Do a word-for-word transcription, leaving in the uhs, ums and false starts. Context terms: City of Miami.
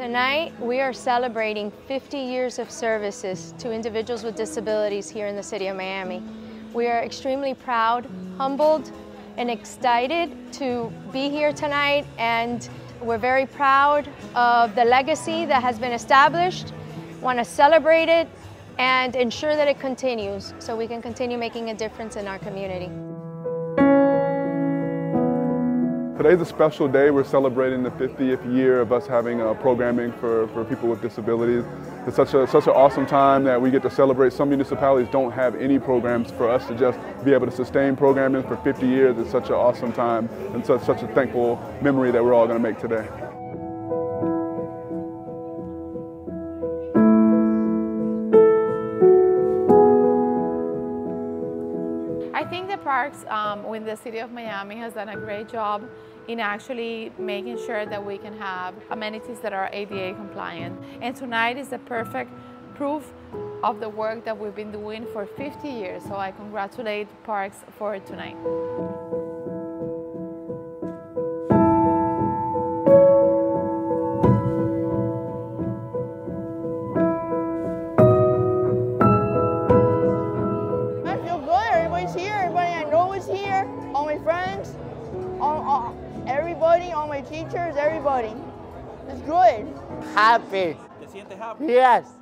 Tonight, we are celebrating fifty years of services to individuals with disabilities here in the City of Miami. We are extremely proud, humbled, and excited to be here tonight, and we're very proud of the legacy that has been established. Want to celebrate it and ensure that it continues so we can continue making a difference in our community. Today's a special day. We're celebrating the fiftieth year of us having uh, programming for, for people with disabilities. It's such, a, such an awesome time that we get to celebrate. Some municipalities don't have any programs. For us to just be able to sustain programming for fifty years is such an awesome time and such, such a thankful memory that we're all going to make today. I think the parks um, with the City of Miami has done a great job in actually making sure that we can have amenities that are A D A compliant. And tonight is the perfect proof of the work that we've been doing for fifty years. So I congratulate parks for tonight. Friends, all, all, everybody, all my teachers, everybody. It's good. Happy. ¿Te sientes happy? Yes.